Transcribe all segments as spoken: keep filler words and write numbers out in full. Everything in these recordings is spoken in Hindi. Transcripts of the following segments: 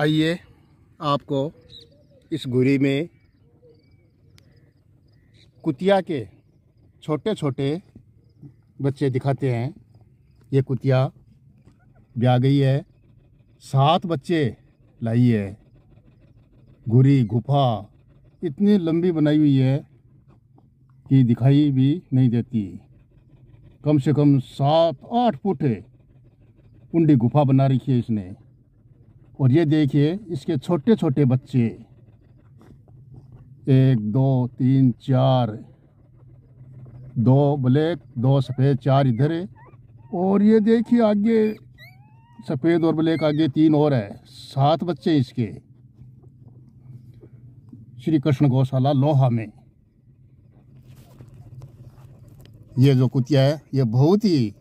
आइए आपको इस घुरी में कुतिया के छोटे छोटे बच्चे दिखाते हैं। ये कुतिया ब्याह गई है, सात बच्चे लाई है। घुरी गुफा इतनी लंबी बनाई हुई है कि दिखाई भी नहीं देती। कम से कम सात आठ फुट ऊंडी गुफा बना रखी है इसने। और ये देखिए इसके छोटे छोटे बच्चे, एक दो तीन चार, दो ब्लैक दो सफ़ेद, चार इधर है। और ये देखिए आगे सफ़ेद और ब्लैक, आगे तीन और है, सात बच्चे इसके श्री कृष्ण गौशाला लोहा में। ये जो कुतिया है ये बहुत ही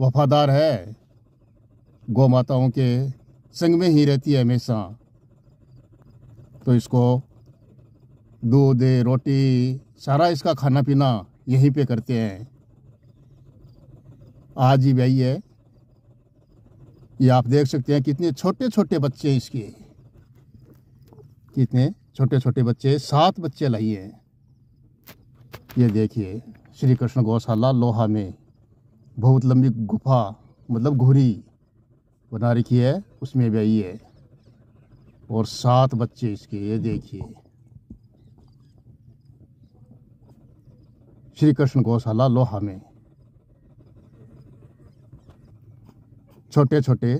वफादार है, गौ माताओं के संग में ही रहती है हमेशा। तो इसको दूध रोटी सारा इसका खाना पीना यहीं पे करते हैं। आज ही ब्याही है ये, आप देख सकते हैं कितने छोटे छोटे बच्चे हैं इसके, कितने छोटे छोटे बच्चे, सात बच्चे लाई हैं। ये देखिए श्री कृष्ण गौशाला लोहा में बहुत लंबी गुफा मतलब घुरी बना रखी है, उसमें ब्याही है और सात बच्चे इसके। ये देखिए श्री कृष्ण गौशाला लोहा में छोटे छोटे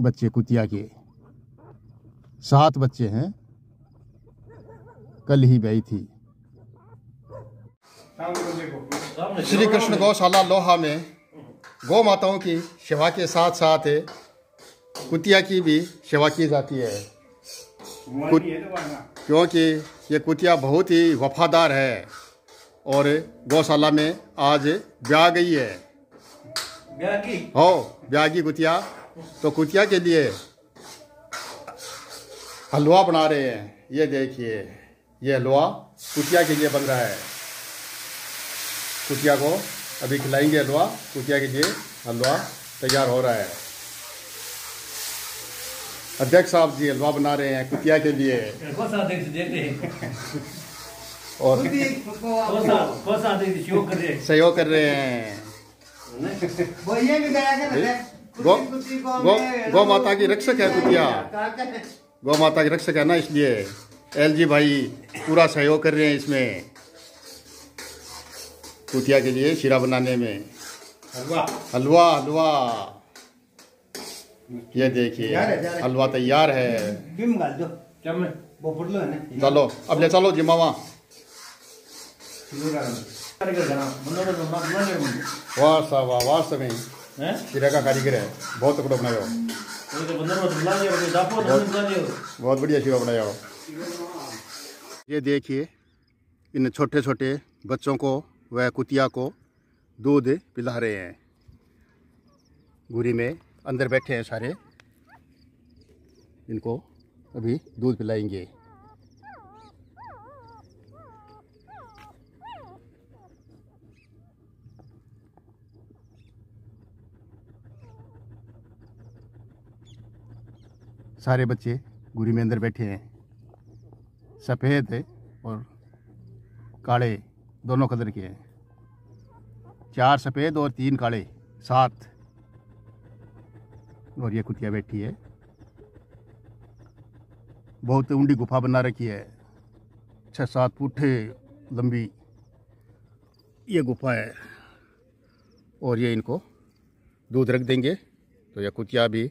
बच्चे कुतिया के, सात बच्चे हैं, कल ही ब्याही थी। श्री कृष्ण गौशाला लोहा में गौ माताओं की सेवा के साथ साथ कुतिया की भी सेवा की जाती है, क्योंकि ये कुतिया बहुत ही वफादार है और गौशाला में आज ब्याह गई है। हो ब्याह की कुतिया, तो कुतिया के लिए हलवा बना रहे हैं। ये देखिए ये हलवा कुतिया के लिए बन रहा है, कुतिया को अभी खिलाएंगे हलवा। कुतिया के लिए हलवा तैयार हो रहा है। अध्यक्ष साहब जी हलवा बना रहे हैं कुतिया के लिए। और सहयोग कर रहे हैं, गौ माता की रक्षक है कुतिया, गौ माता की रक्षक है ना, इसलिए एल जी भाई पूरा सहयोग कर रहे हैं इसमें कुतिया के लिए शीरा बनाने में। हलवा हलवा हलवा ये देखिए हलवा तैयार है। चलो अब ले चलो जिमावा, वाह वाह वाह में शीरा का कारीगर है, बहुत तगड़ा बनाया हो, बहुत बढ़िया शीरा बनाया हो। ये देखिए इन छोटे छोटे बच्चों को वह कुतिया को दूध पिला रहे हैं। घुरी में अंदर बैठे हैं सारे, इनको अभी दूध पिलाएंगे। सारे बच्चे घुरी में अंदर बैठे हैं, सफ़ेद है और काले दोनों कलर के हैं, चार सफ़ेद और तीन काले, सात। और ये कुतिया बैठी है, बहुत ऊंडी गुफा बना रखी है, छः सात फुट लंबी ये गुफा है। और ये इनको दूध रख देंगे तो ये कुतिया भी,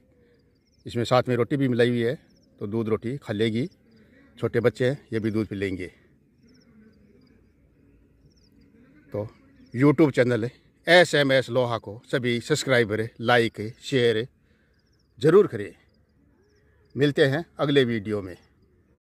इसमें साथ में रोटी भी मिलाई हुई है, तो दूध रोटी खा लेगी। छोटे बच्चे हैं ये भी दूध पी लेंगे। तो YouTube channel S M S लोहा को सभी सब्सक्राइबर लाइक शेयर ज़रूर करें। मिलते हैं अगले वीडियो में।